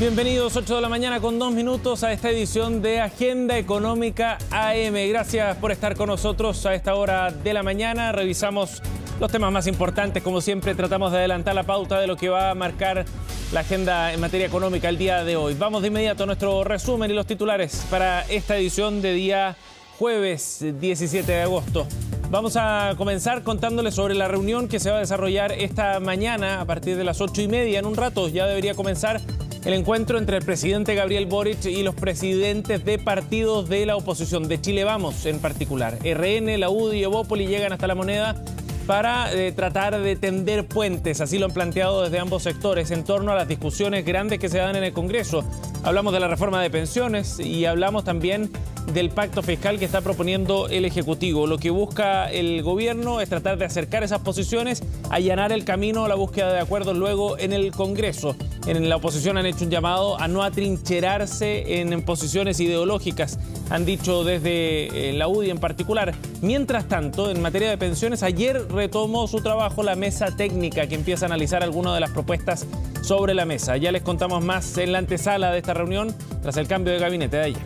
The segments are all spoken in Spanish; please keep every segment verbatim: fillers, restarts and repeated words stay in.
Bienvenidos, ocho de la mañana con dos minutos a esta edición de Agenda Económica A M. Gracias por estar con nosotros a esta hora de la mañana. Revisamos los temas más importantes. Como siempre, tratamos de adelantar la pauta de lo que va a marcar la agenda en materia económica el día de hoy. Vamos de inmediato a nuestro resumen y los titulares para esta edición de día jueves diecisiete de agosto. Vamos a comenzar contándoles sobre la reunión que se va a desarrollar esta mañana a partir de las ocho y media. En un rato ya debería comenzar el encuentro entre el presidente Gabriel Boric y los presidentes de partidos de la oposición, de Chile Vamos en particular. R N, la U D I y Evópoli llegan hasta La Moneda para eh, tratar de tender puentes, así lo han planteado desde ambos sectores, en torno a las discusiones grandes que se dan en el Congreso. Hablamos de la reforma de pensiones y hablamos también del pacto fiscal que está proponiendo el Ejecutivo. Lo que busca el gobierno es tratar de acercar esas posiciones, allanar el camino a la búsqueda de acuerdos luego en el Congreso. En la oposición han hecho un llamado a no atrincherarse en posiciones ideológicas, han dicho desde la U D I en particular. Mientras tanto, en materia de pensiones, ayer retomó su trabajo la mesa técnica que empieza a analizar algunas de las propuestas sobre la mesa. Ya les contamos más en la antesala de esta reunión tras el cambio de gabinete de ayer.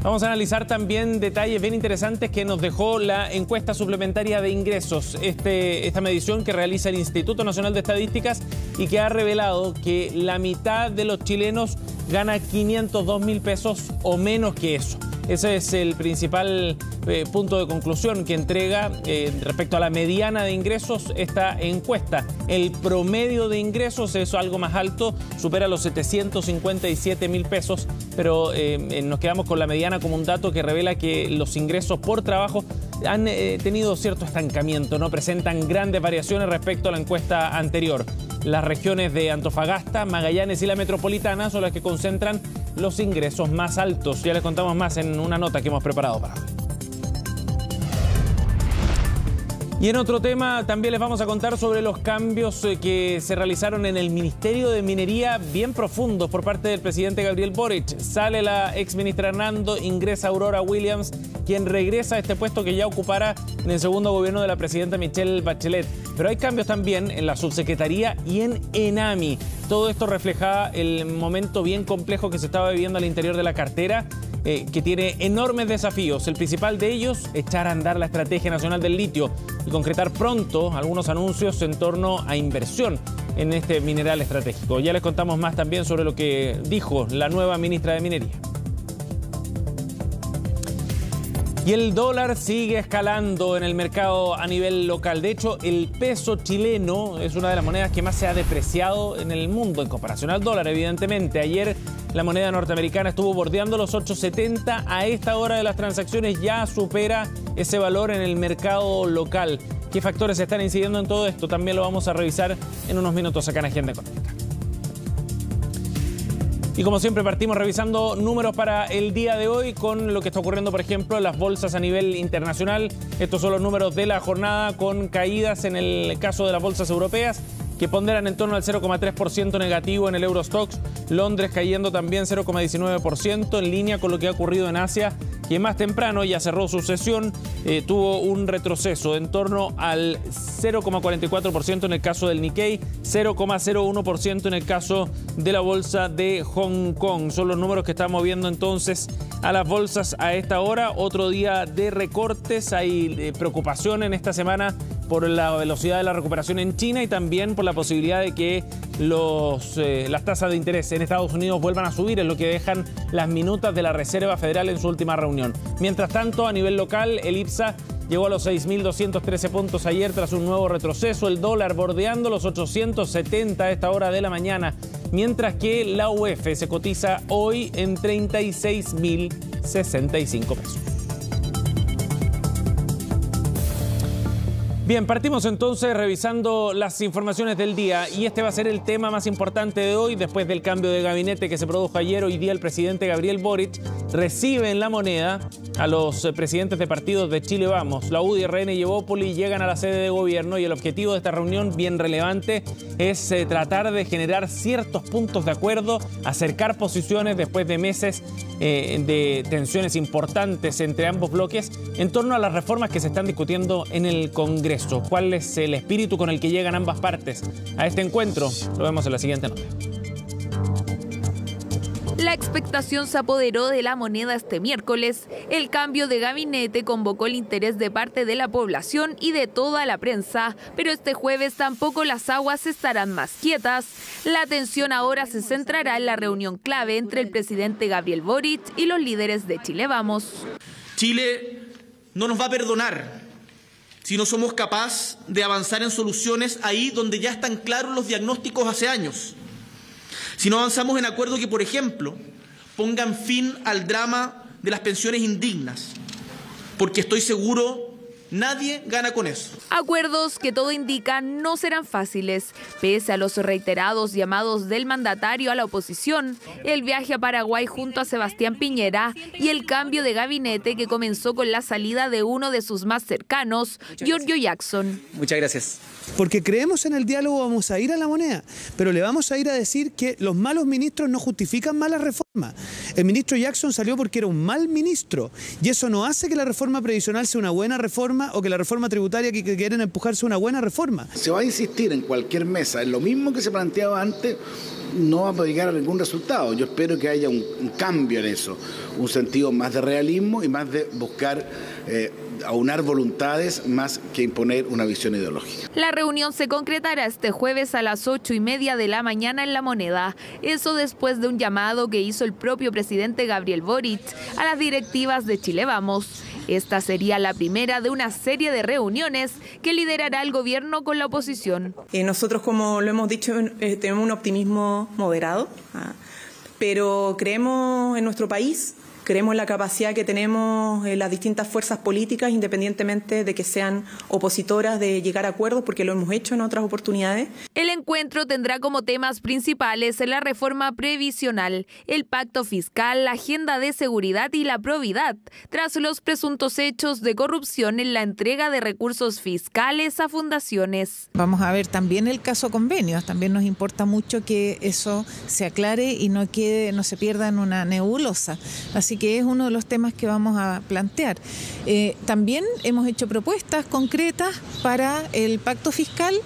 Vamos a analizar también detalles bien interesantes que nos dejó la encuesta suplementaria de ingresos, este, esta medición que realiza el Instituto Nacional de Estadísticas y que ha revelado que la mitad de los chilenos gana quinientos dos mil pesos o menos que eso. Ese es el principal eh, punto de conclusión que entrega eh, respecto a la mediana de ingresos esta encuesta. El promedio de ingresos es algo más alto, supera los setecientos cincuenta y siete mil pesos, pero eh, nos quedamos con la mediana como un dato que revela que los ingresos por trabajo han eh, tenido cierto estancamiento, no presentan grandes variaciones respecto a la encuesta anterior. Las regiones de Antofagasta, Magallanes y la Metropolitana son las que concentran los ingresos más altos. Ya les contamos más en una nota que hemos preparado para hoy. Y en otro tema también les vamos a contar sobre los cambios que se realizaron en el Ministerio de Minería, bien profundos por parte del presidente Gabriel Boric. Sale la exministra Hernando, ingresa Aurora Williams, quien regresa a este puesto que ya ocupara en el segundo gobierno de la presidenta Michelle Bachelet. Pero hay cambios también en la subsecretaría y en Enami. Todo esto refleja el momento bien complejo que se estaba viviendo al interior de la cartera, eh, que tiene enormes desafíos. El principal de ellos, echar a andar la estrategia nacional del litio y concretar pronto algunos anuncios en torno a inversión en este mineral estratégico. Ya les contamos más también sobre lo que dijo la nueva ministra de Minería. Y el dólar sigue escalando en el mercado a nivel local. De hecho, el peso chileno es una de las monedas que más se ha depreciado en el mundo en comparación al dólar, evidentemente. Ayer la moneda norteamericana estuvo bordeando los ocho setenta. A esta hora de las transacciones ya supera ese valor en el mercado local. ¿Qué factores están incidiendo en todo esto? También lo vamos a revisar en unos minutos acá en Agenda Económica. Y como siempre partimos revisando números para el día de hoy con lo que está ocurriendo, por ejemplo, en las bolsas a nivel internacional. Estos son los números de la jornada con caídas en el caso de las bolsas europeas, que ponderan en torno al cero coma tres por ciento negativo en el Eurostoxx. Londres cayendo también cero coma diecinueve por ciento, en línea con lo que ha ocurrido en Asia, que más temprano ya cerró su sesión, eh, tuvo un retroceso en torno al cero coma cuarenta y cuatro por ciento en el caso del Nikkei, cero coma cero uno por ciento en el caso de la bolsa de Hong Kong. Son los números que estamos viendo entonces a las bolsas a esta hora. Otro día de recortes, hay eh, preocupación en esta semana por la velocidad de la recuperación en China y también por la posibilidad de que los, eh, las tasas de interés en Estados Unidos vuelvan a subir, es lo que dejan las minutas de la Reserva Federal en su última reunión. Mientras tanto, a nivel local, el IPSA llegó a los seis mil doscientos trece puntos ayer tras un nuevo retroceso, el dólar bordeando los ochocientos setenta a esta hora de la mañana, mientras que la U F se cotiza hoy en treinta y seis mil sesenta y cinco pesos. Bien, partimos entonces revisando las informaciones del día y este va a ser el tema más importante de hoy. Después del cambio de gabinete que se produjo ayer, hoy día el presidente Gabriel Boric recibe en La Moneda a los presidentes de partidos de Chile Vamos. La U D I, R N y Evópoli llegan a la sede de gobierno y el objetivo de esta reunión bien relevante es eh, tratar de generar ciertos puntos de acuerdo, acercar posiciones después de meses eh, de tensiones importantes entre ambos bloques en torno a las reformas que se están discutiendo en el Congreso. eso? ¿Cuál es el espíritu con el que llegan ambas partes a este encuentro? Lo vemos en la siguiente nota. La expectación se apoderó de La Moneda este miércoles. El cambio de gabinete convocó el interés de parte de la población y de toda la prensa, pero este jueves tampoco las aguas estarán más quietas. La atención ahora se centrará en la reunión clave entre el presidente Gabriel Boric y los líderes de Chile Vamos. Chile no nos va a perdonar si no somos capaces de avanzar en soluciones ahí donde ya están claros los diagnósticos hace años. Si no avanzamos en acuerdos que, por ejemplo, pongan fin al drama de las pensiones indignas, porque estoy seguro nadie gana con eso. Acuerdos que todo indica no serán fáciles. Pese a los reiterados llamados del mandatario a la oposición, el viaje a Paraguay junto a Sebastián Piñera y el cambio de gabinete que comenzó con la salida de uno de sus más cercanos, Giorgio Jackson. Muchas gracias. Porque creemos en el diálogo, vamos a ir a La Moneda, pero le vamos a ir a decir que los malos ministros no justifican malas reformas. El ministro Jackson salió porque era un mal ministro y eso no hace que la reforma previsional sea una buena reforma o que la reforma tributaria que quieren empujarse sea una buena reforma. Se va a insistir en cualquier mesa, en lo mismo que se planteaba antes, no va a poder llegar a ningún resultado. Yo espero que haya un, un cambio en eso, un sentido más de realismo y más de buscar eh, aunar voluntades más que imponer una visión ideológica. La reunión se concretará este jueves a las ocho y media de la mañana en La Moneda. Eso después de un llamado que hizo el propio presidente Gabriel Boric a las directivas de Chile Vamos. Esta sería la primera de una serie de reuniones que liderará el gobierno con la oposición. Eh, nosotros, como lo hemos dicho, eh, tenemos un optimismo moderado, ah, pero creemos en nuestro país, creemos en la capacidad que tenemos eh, las distintas fuerzas políticas, independientemente de que sean opositoras, de llegar a acuerdos, porque lo hemos hecho en otras oportunidades. El encuentro tendrá como temas principales la reforma previsional, el pacto fiscal, la agenda de seguridad y la probidad, tras los presuntos hechos de corrupción en la entrega de recursos fiscales a fundaciones. Vamos a ver también el caso convenios, también nos importa mucho que eso se aclare y no quede, no se pierda en una nebulosa. Así que es uno de los temas que vamos a plantear. Eh, también hemos hecho propuestas concretas para el pacto fiscal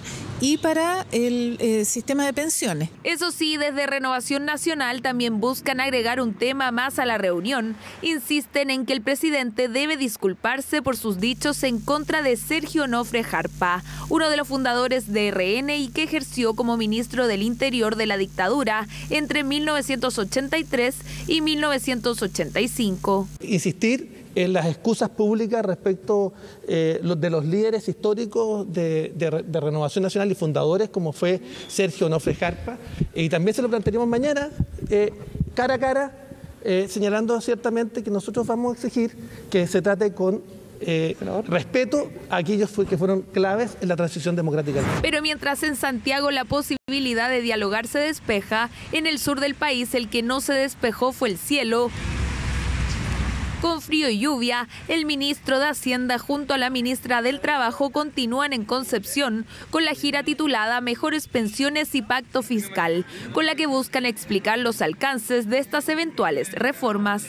y para el eh, sistema de pensiones. Eso sí, desde Renovación Nacional también buscan agregar un tema más a la reunión. Insisten en que el presidente debe disculparse por sus dichos en contra de Sergio Onofre Jarpa, uno de los fundadores de R N y que ejerció como ministro del Interior de la dictadura entre mil novecientos ochenta y tres y mil novecientos ochenta y cinco. Insistir en las excusas públicas respecto eh, de los líderes históricos de, de, de Renovación Nacional y fundadores, como fue Sergio Onofre Jarpa, y también se lo plantearemos mañana, eh, cara a cara, eh, señalando ciertamente que nosotros vamos a exigir que se trate con Eh, respeto a aquellos que fueron claves en la transición democrática. Pero mientras en Santiago la posibilidad de dialogar se despeja, en el sur del país el que no se despejó fue el cielo. Con frío y lluvia, el ministro de Hacienda junto a la ministra del Trabajo continúan en Concepción con la gira titulada Mejores Pensiones y Pacto Fiscal, con la que buscan explicar los alcances de estas eventuales reformas.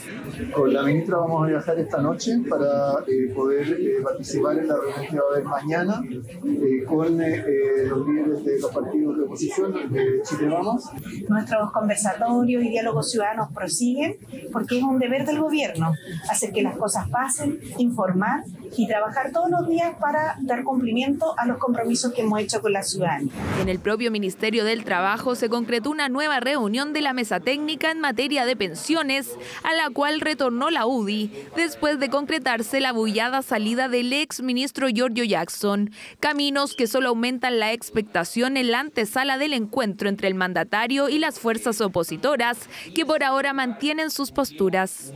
Con la ministra vamos a viajar esta noche para eh, poder eh, participar en la reunión que va a haber mañana eh, con eh, los líderes de los partidos de oposición de Chile Vamos. Nuestros conversatorios y diálogos ciudadanos prosiguen porque es un deber del gobierno hacer que las cosas pasen, informar y trabajar todos los días para dar cumplimiento a los compromisos que hemos hecho con la ciudadanía. En el propio Ministerio del Trabajo se concretó una nueva reunión de la mesa técnica en materia de pensiones, a la cual retornó la U D I, después de concretarse la bullada salida del ex ministro Giorgio Jackson. Caminos que solo aumentan la expectación en la antesala del encuentro entre el mandatario y las fuerzas opositoras, que por ahora mantienen sus posturas.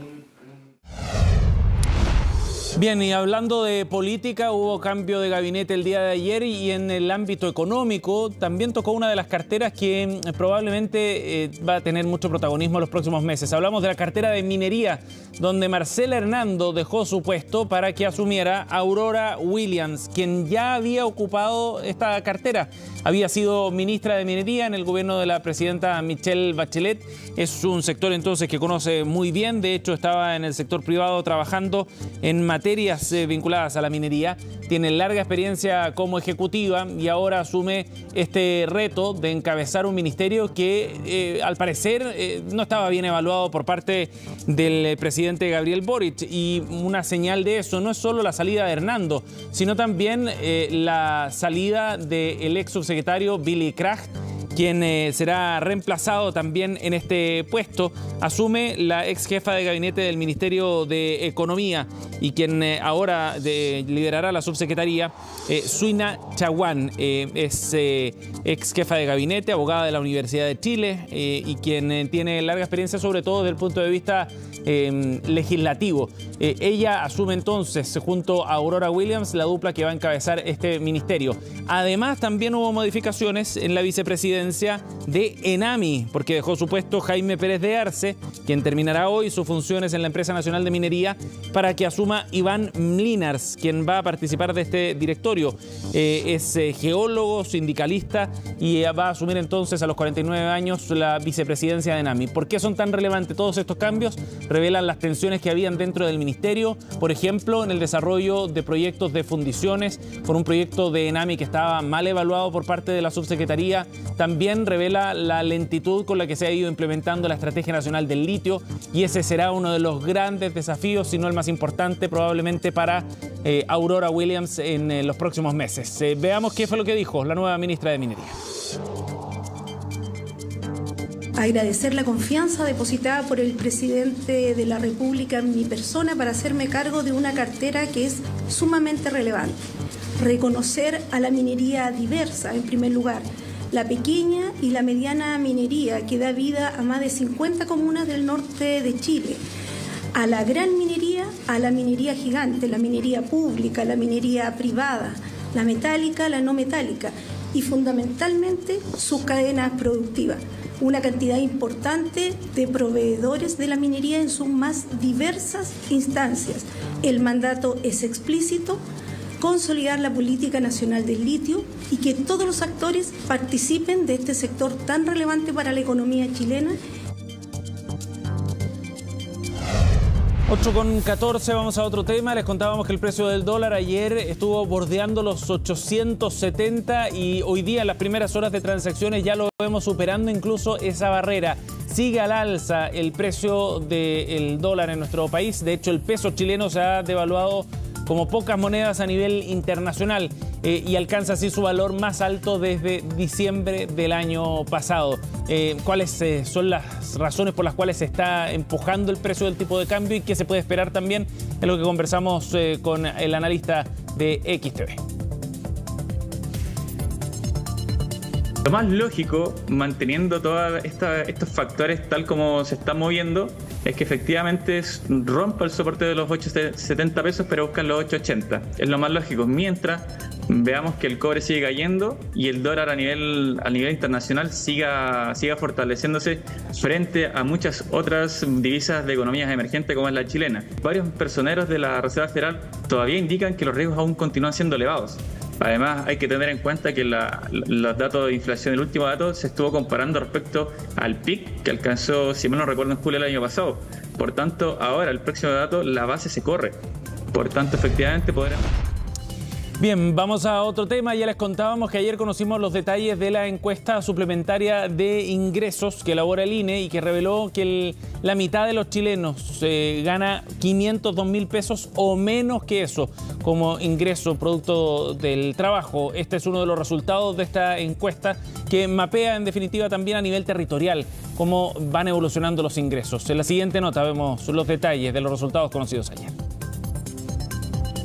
Bien, y hablando de política, hubo cambio de gabinete el día de ayer y en el ámbito económico también tocó una de las carteras que probablemente eh, va a tener mucho protagonismo en los próximos meses. Hablamos de la cartera de minería, donde Marcela Hernando dejó su puesto para que asumiera Aurora Williams, quien ya había ocupado esta cartera. Había sido ministra de minería en el gobierno de la presidenta Michelle Bachelet. Es un sector entonces que conoce muy bien, de hecho estaba en el sector privado trabajando en materia materias eh, vinculadas a la minería. Tiene larga experiencia como ejecutiva y ahora asume este reto de encabezar un ministerio que eh, al parecer eh, no estaba bien evaluado por parte del presidente Gabriel Boric. Y una señal de eso no es solo la salida de Hernando, sino también eh, la salida del ex subsecretario Billy Kraft, quien eh, será reemplazado también en este puesto. Asume la ex jefa de gabinete del Ministerio de Economía y quien eh, ahora de, liderará la subsecretaría, eh, Suina Chaguán, eh, es eh, ex jefa de gabinete, abogada de la Universidad de Chile eh, y quien eh, tiene larga experiencia sobre todo desde el punto de vista eh, legislativo. Eh, ella asume entonces junto a Aurora Williams la dupla que va a encabezar este ministerio. Además también hubo modificaciones en la vicepresidencia de Enami, porque dejó su puesto Jaime Pérez de Arce, quien terminará hoy sus funciones en la Empresa Nacional de Minería, para que asuma Iván Mlinars, quien va a participar de este directorio. Eh, es eh, geólogo, sindicalista y eh, va a asumir entonces a los cuarenta y nueve años la vicepresidencia de Enami. ¿Por qué son tan relevantes todos estos cambios? Revelan las tensiones que habían dentro del ministerio, por ejemplo, en el desarrollo de proyectos de fundiciones, por un proyecto de Enami que estaba mal evaluado por parte de la subsecretaría. También revela la lentitud con la que se ha ido implementando la Estrategia Nacional del Litio y ese será uno de los grandes desafíos, si no el más importante, probablemente para eh, Aurora Williams en eh, los próximos meses. Eh, veamos qué fue lo que dijo la nueva ministra de Minería. Agradecer la confianza depositada por el presidente de la República en mi persona para hacerme cargo de una cartera que es sumamente relevante. Reconocer a la minería diversa, en primer lugar, la pequeña y la mediana minería que da vida a más de cincuenta comunas del norte de Chile, a la gran minería, a la minería gigante, la minería pública, la minería privada, la metálica, la no metálica y fundamentalmente sus cadenas productivas. Una cantidad importante de proveedores de la minería en sus más diversas instancias. El mandato es explícito: consolidar la política nacional del litio y que todos los actores participen de este sector tan relevante para la economía chilena. ocho con catorce, vamos a otro tema. Les contábamos que el precio del dólar ayer estuvo bordeando los ochocientos setenta y hoy día en las primeras horas de transacciones ya lo vemos superando incluso esa barrera. Sigue al alza el precio del dólar en nuestro país. De hecho, el peso chileno se ha devaluado como pocas monedas a nivel internacional eh, y alcanza así su valor más alto desde diciembre del año pasado. Eh, ¿Cuáles eh, son las razones por las cuales se está empujando el precio del tipo de cambio y qué se puede esperar también? Es lo que conversamos eh, con el analista de X T V. Lo más lógico, manteniendo todos estos factores tal como se está moviendo, es que efectivamente rompa el soporte de los ocho setenta pesos, pero buscan los ocho ochenta. Es lo más lógico. Mientras veamos que el cobre sigue cayendo y el dólar a nivel, a nivel internacional siga, siga fortaleciéndose frente a muchas otras divisas de economías emergentes como es la chilena. Varios personeros de la Reserva Federal todavía indican que los riesgos aún continúan siendo elevados. Además, hay que tener en cuenta que la, los datos de inflación, el último dato, se estuvo comparando respecto al pic que alcanzó, si mal no recuerdo, en julio del año pasado. Por tanto, ahora, el próximo dato, la base se corre. Por tanto, efectivamente, podremos... Bien, vamos a otro tema. Ya les contábamos que ayer conocimos los detalles de la encuesta suplementaria de ingresos que elabora el I N E y que reveló que el, la mitad de los chilenos eh, gana quinientos dos mil pesos o menos que eso como ingreso producto del trabajo. Este es uno de los resultados de esta encuesta que mapea en definitiva también a nivel territorial cómo van evolucionando los ingresos. En la siguiente nota vemos los detalles de los resultados conocidos ayer.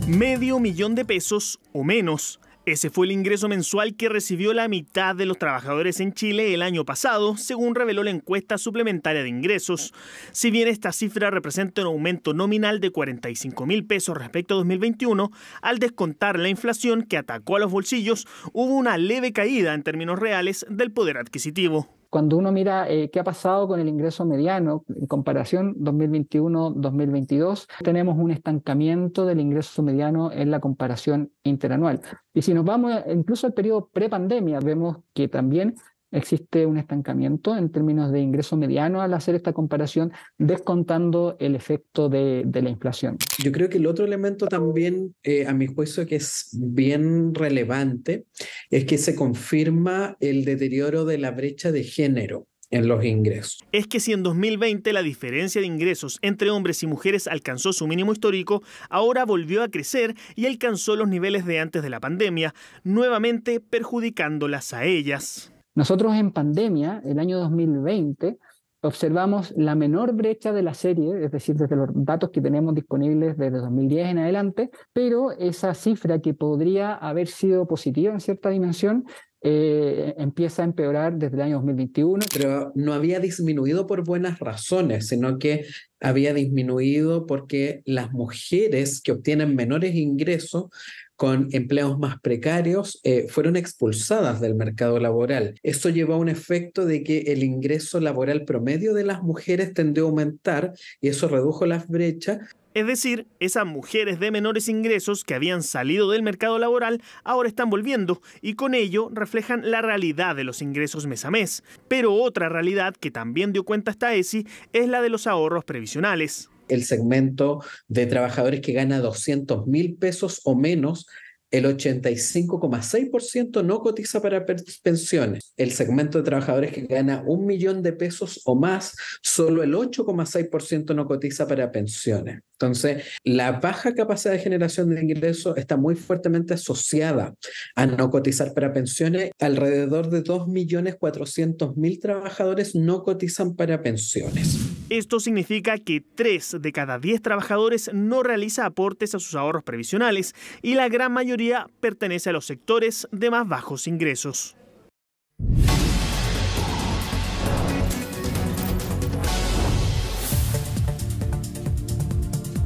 Medio millón de pesos o menos. Ese fue el ingreso mensual que recibió la mitad de los trabajadores en Chile el año pasado, según reveló la encuesta suplementaria de ingresos. Si bien esta cifra representa un aumento nominal de cuarenta y cinco mil pesos respecto a dos mil veintiuno, al descontar la inflación que atacó a los bolsillos, hubo una leve caída en términos reales del poder adquisitivo. Cuando uno mira eh, qué ha pasado con el ingreso mediano en comparación dos mil veintiuno dos mil veintidós, tenemos un estancamiento del ingreso mediano en la comparación interanual. Y si nos vamos incluso al periodo prepandemia, vemos que también existe un estancamiento en términos de ingreso mediano al hacer esta comparación, descontando el efecto de, de la inflación. Yo creo que el otro elemento también, eh, a mi juicio, que es bien relevante, es que se confirma el deterioro de la brecha de género en los ingresos. Es que si en dos mil veinte la diferencia de ingresos entre hombres y mujeres alcanzó su mínimo histórico, ahora volvió a crecer y alcanzó los niveles de antes de la pandemia, nuevamente perjudicándolas a ellas. Nosotros en pandemia, el año dos mil veinte, observamos la menor brecha de la serie, es decir, desde los datos que tenemos disponibles desde dos mil diez en adelante, pero esa cifra que podría haber sido positiva en cierta dimensión, Eh, empieza a empeorar desde el año dos mil veintiuno. Pero no había disminuido por buenas razones, sino que había disminuido porque las mujeres que obtienen menores ingresos con empleos más precarios eh, fueron expulsadas del mercado laboral. Esto llevó a un efecto de que el ingreso laboral promedio de las mujeres tendió a aumentar y eso redujo las brechas. Es decir, esas mujeres de menores ingresos que habían salido del mercado laboral ahora están volviendo y con ello reflejan la realidad de los ingresos mes a mes. Pero otra realidad que también dio cuenta esta E S I es la de los ahorros previsionales. El segmento de trabajadores que gana doscientos mil pesos o menos, el ochenta y cinco coma seis por ciento no cotiza para pensiones. El segmento de trabajadores que gana un millón de pesos o más, solo el ocho coma seis por ciento no cotiza para pensiones. Entonces, la baja capacidad de generación de ingresos está muy fuertemente asociada a no cotizar para pensiones. Alrededor de dos millones cuatrocientos mil trabajadores no cotizan para pensiones. Esto significa que tres de cada diez trabajadores no realiza aportes a sus ahorros previsionales y la gran mayoría pertenece a los sectores de más bajos ingresos.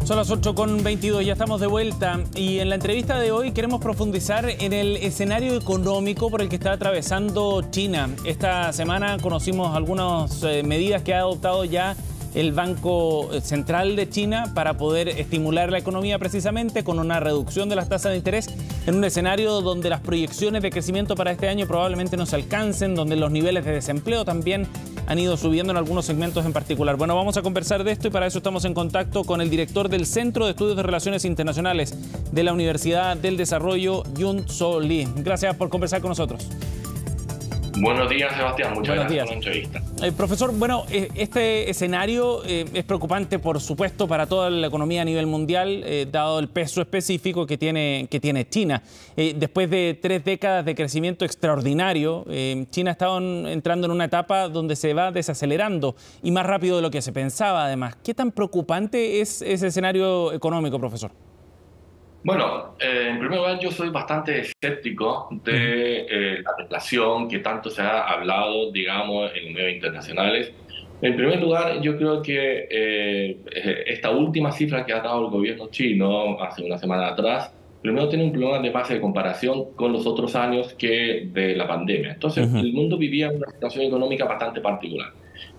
Son las ocho con veintidós, ya estamos de vuelta y en la entrevista de hoy queremos profundizar en el escenario económico por el que está atravesando China. Esta semana conocimos algunas eh, medidas que ha adoptado ya el Banco Central de China para poder estimular la economía precisamente con una reducción de las tasas de interés en un escenario donde las proyecciones de crecimiento para este año probablemente no se alcancen, donde los niveles de desempleo también han ido subiendo en algunos segmentos en particular. Bueno, vamos a conversar de esto y para eso estamos en contacto con el director del Centro de Estudios de Relaciones Internacionales de la Universidad del Desarrollo, Yun Tso Lee. Gracias por conversar con nosotros. Buenos días, Sebastián. Muchas Buenos gracias días. por la entrevista. Eh, profesor, bueno, eh, este escenario eh, es preocupante, por supuesto, para toda la economía a nivel mundial, eh, dado el peso específico que tiene, que tiene China. Eh, después de tres décadas de crecimiento extraordinario, eh, China está en, entrando en una etapa donde se va desacelerando y más rápido de lo que se pensaba, además. ¿Qué tan preocupante es ese escenario económico, profesor? Bueno, eh, en primer lugar yo soy bastante escéptico de eh, la deflación que tanto se ha hablado, digamos, en medios internacionales. En primer lugar, yo creo que eh, esta última cifra que ha dado el gobierno chino hace una semana atrás, primero tiene un problema de base de comparación con los otros años que de la pandemia. Entonces, uh-huh. el mundo vivía una situación económica bastante particular.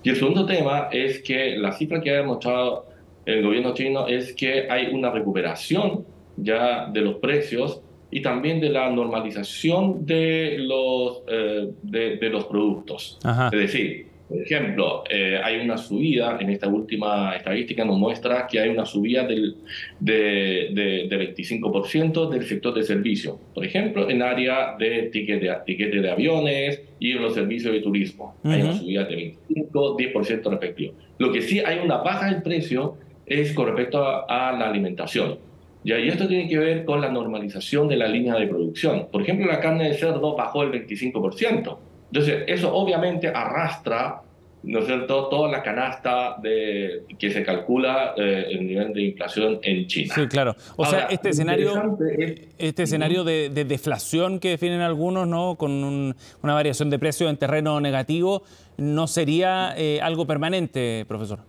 Y el segundo tema es que la cifra que ha demostrado el gobierno chino es que hay una recuperación ya de los precios y también de la normalización de los, eh, de, de los productos. Ajá. Es decir, por ejemplo, eh, hay una subida, en esta última estadística nos muestra que hay una subida del de, de, de veinticinco por ciento del sector de servicio, por ejemplo, en área de tiquete de, tiquete de aviones y en los servicios de turismo. Uh-huh. Hay una subida de veinticinco, diez por ciento respectivo. Lo que sí hay una baja del precio es con respecto a, a la alimentación. Ya, y esto tiene que ver con la normalización de la línea de producción. Por ejemplo, la carne de cerdo bajó el veinticinco por ciento. Entonces, eso obviamente arrastra, ¿no es cierto?, toda la canasta de, que se calcula eh, el nivel de inflación en China. Sí, claro. O Ahora, sea, este escenario, es, este escenario de, de deflación que definen algunos, ¿no?, con un, una variación de precios en terreno negativo, ¿no sería eh, algo permanente, profesor?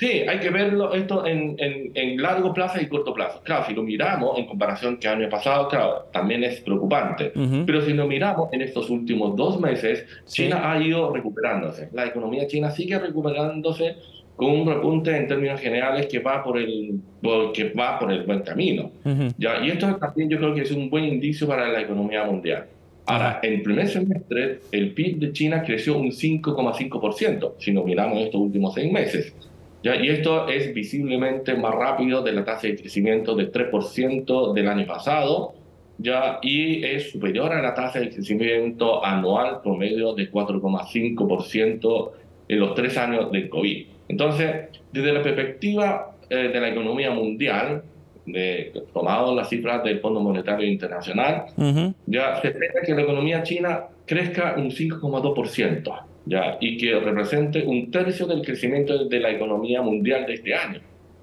Sí, hay que verlo esto en, en, en largo plazo y corto plazo. Claro, si lo miramos en comparación que año pasado, claro, también es preocupante. Uh-huh. Pero si lo miramos en estos últimos dos meses, sí. China ha ido recuperándose. La economía china sigue recuperándose con un repunte en términos generales que va por el, por, que va por el buen camino. Uh-huh. ¿Ya? Y esto también yo creo que es un buen indicio para la economía mundial. Ahora, en el primer semestre, el P I B de China creció un cinco coma cinco por ciento, si nos miramos estos últimos seis meses. ¿Ya? Y esto es visiblemente más rápido de la tasa de crecimiento del tres por ciento del año pasado, ¿ya? Y es superior a la tasa de crecimiento anual promedio de cuatro coma cinco por ciento en los tres años del COVID. Entonces, desde la perspectiva eh, de la economía mundial, de, tomado las cifras del Fondo Monetario Internacional, uh-huh. ya se espera que la economía china crezca un cinco coma dos por ciento, ya, y que represente un tercio del crecimiento de la economía mundial de este año.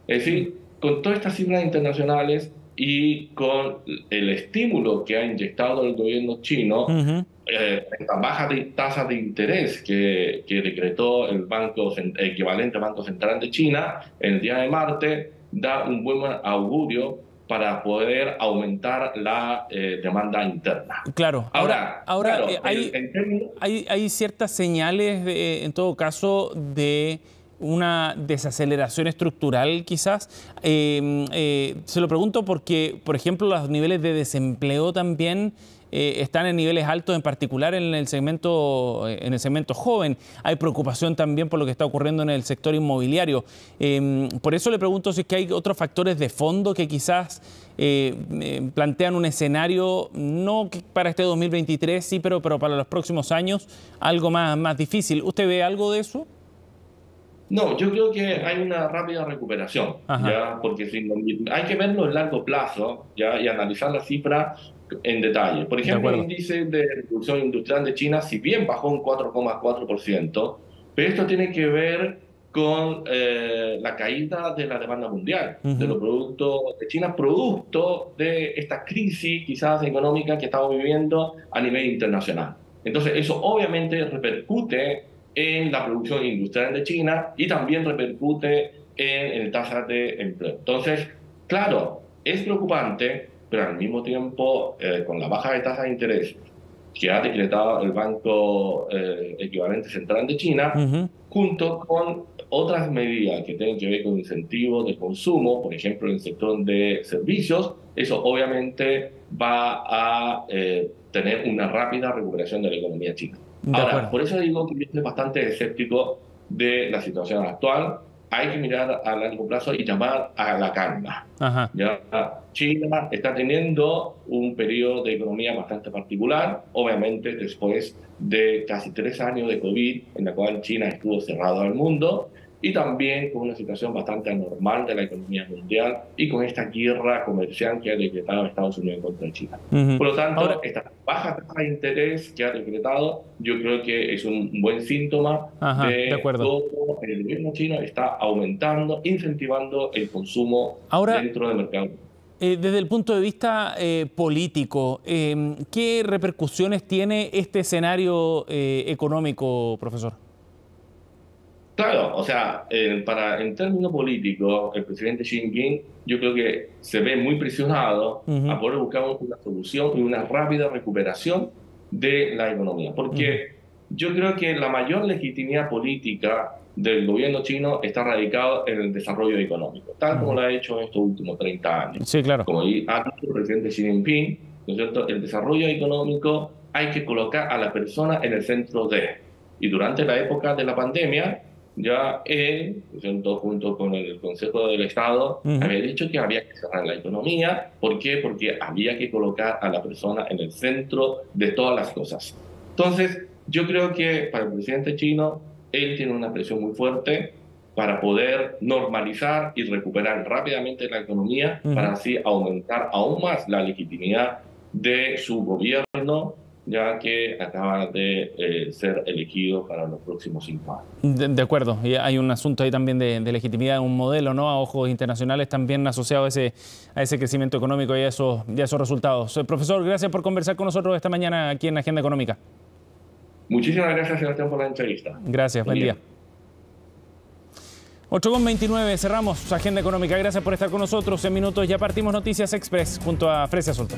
Es decir, con todas estas cifras internacionales y con el estímulo que ha inyectado el gobierno chino, uh-huh. eh, esta baja de tasas de interés que, que decretó el banco equivalente al Banco Central de China el día de martes, da un buen augurio para poder aumentar la eh, demanda interna. Claro. Ahora, ahora claro, eh, hay, el, el término... hay, hay ciertas señales, de, en todo caso, de una desaceleración estructural, quizás. Eh, eh, se lo pregunto porque, por ejemplo, los niveles de desempleo también eh, están en niveles altos, en particular en el segmento, en el segmento joven. Hay preocupación también por lo que está ocurriendo en el sector inmobiliario. Eh, por eso le pregunto si es que hay otros factores de fondo que quizás eh, eh, plantean un escenario, no para este dos mil veintitrés, sí, pero, pero para los próximos años, algo más, más difícil. ¿Usted ve algo de eso? No, yo creo que hay una rápida recuperación, ¿ya? Porque si, hay que verlo en largo plazo, ¿ya? Y analizar las cifras en detalle. Por ejemplo, el índice de producción industrial de China, si bien bajó un cuatro coma cuatro por ciento, pero esto tiene que ver con eh, la caída de la demanda mundial, uh-huh. de los productos de China, producto de esta crisis quizás económica que estamos viviendo a nivel internacional. Entonces, eso obviamente repercute en la producción industrial de China y también repercute en, en tasas de empleo. Entonces, claro, es preocupante, pero al mismo tiempo, eh, con la baja de tasas de interés que ha decretado el Banco eh, Equivalente Central de China, uh-huh. junto con otras medidas que tienen que ver con incentivos de consumo, por ejemplo, en el sector de servicios, eso obviamente va a eh, tener una rápida recuperación de la economía china. Ahora, por eso digo que yo estoy bastante escéptico de la situación actual. Hay que mirar a largo plazo y llamar a la calma. Ajá. ¿Ya? China está teniendo un periodo de economía bastante particular, obviamente después de casi tres años de COVID, en la cual China estuvo cerrada al mundo, y también con una situación bastante anormal de la economía mundial y con esta guerra comercial que ha decretado Estados Unidos contra China. Uh-huh. Por lo tanto, ahora, esta baja tasa de interés que ha decretado, yo creo que es un buen síntoma. Ajá, de, de acuerdo. Cómo el gobierno chino está aumentando, incentivando el consumo ahora, dentro del mercado. Eh, desde el punto de vista eh, político, eh, ¿qué repercusiones tiene este escenario eh, económico, profesor? Claro, o sea, eh, para, en términos políticos, el presidente Xi Jinping yo creo que se ve muy presionado uh-huh. a poder buscar una solución y una rápida recuperación de la economía. Porque uh-huh. yo creo que la mayor legitimidad política del gobierno chino está radicado en el desarrollo económico, tal uh-huh. como lo ha hecho en estos últimos treinta años. Sí, claro. Como ha dicho el presidente Xi Jinping, ¿no es cierto? El desarrollo económico hay que colocar a la persona en el centro de... Y durante la época de la pandemia, ya él, junto con el Consejo del Estado, uh-huh. había dicho que había que cerrar la economía. ¿Por qué? Porque había que colocar a la persona en el centro de todas las cosas. Entonces, yo creo que para el presidente chino, él tiene una presión muy fuerte para poder normalizar y recuperar rápidamente la economía, uh-huh. para así aumentar aún más la legitimidad de su gobierno, ya que acaba de eh, ser elegido para los próximos cinco años. De, de acuerdo, y hay un asunto ahí también de, de legitimidad, un modelo, ¿no? A ojos internacionales también asociado a ese, a ese crecimiento económico y a esos, y a esos resultados. Eh, profesor, gracias por conversar con nosotros esta mañana aquí en Agenda Económica. Muchísimas gracias, Sebastián, por la entrevista. Gracias, buen día. ocho con veintinueve, cerramos Agenda Económica. Gracias por estar con nosotros. En minutos ya partimos Noticias Express junto a Fresia Solto.